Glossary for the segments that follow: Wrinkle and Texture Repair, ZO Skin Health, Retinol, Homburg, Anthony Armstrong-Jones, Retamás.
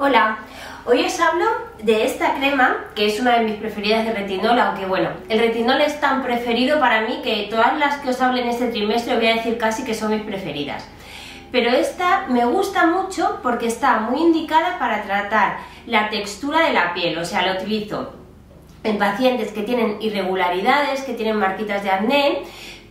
Hola, hoy os hablo de esta crema que es una de mis preferidas de retinol, aunque bueno, el retinol es tan preferido para mí que todas las que os hablo en este trimestre os voy a decir casi que son mis preferidas. Pero esta me gusta mucho porque está muy indicada para tratar la textura de la piel, o sea, la utilizo en pacientes que tienen irregularidades, que tienen marquitas de acné,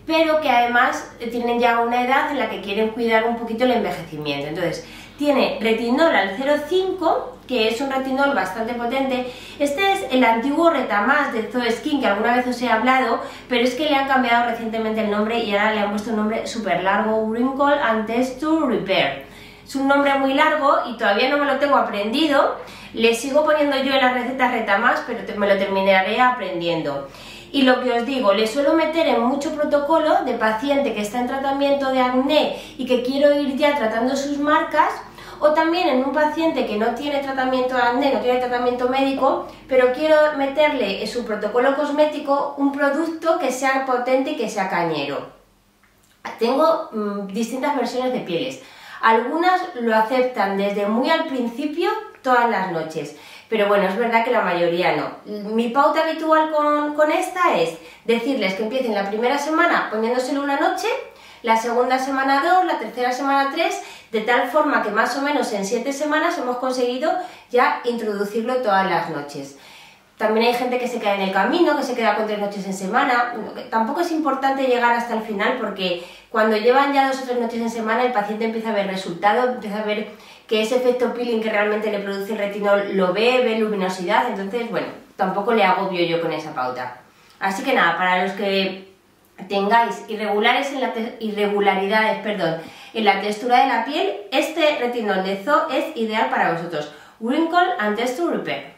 pero que además tienen ya una edad en la que quieren cuidar un poquito el envejecimiento. Entonces, tiene retinol al 0,5, que es un retinol bastante potente. Este es el antiguo Retamás de ZO Skin, que alguna vez os he hablado, pero es que le han cambiado recientemente el nombre y ahora le han puesto un nombre súper largo, Wrinkle and Texture Repair. Es un nombre muy largo y todavía no me lo tengo aprendido. Le sigo poniendo yo en las recetas Retamás, pero me lo terminaré aprendiendo. Y lo que os digo, le suelo meter en mucho protocolo de paciente que está en tratamiento de acné y que quiero ir ya tratando sus marcas, o también en un paciente que no tiene tratamiento de acné, no tiene tratamiento médico, pero quiero meterle en su protocolo cosmético un producto que sea potente y que sea cañero. Tengo distintas versiones de pieles. Algunas lo aceptan desde muy al principio, todas las noches. Pero bueno, es verdad que la mayoría no. Mi pauta habitual con esta es decirles que empiecen la primera semana poniéndoselo una noche, la segunda semana 2, la tercera semana 3, de tal forma que más o menos en 7 semanas hemos conseguido ya introducirlo todas las noches. También hay gente que se queda en el camino, que se queda con 3 noches en semana. Tampoco es importante llegar hasta el final porque cuando llevan ya 2 o 3 noches en semana el paciente empieza a ver resultados, empieza a ver que ese efecto peeling que realmente le produce el retinol lo ve, ve luminosidad. Entonces, bueno, tampoco le agobio yo con esa pauta. Así que nada, para los que tengáis irregularidades en la textura de la piel, este retinol de ZO es ideal para vosotros. Wrinkle and Texture Repair.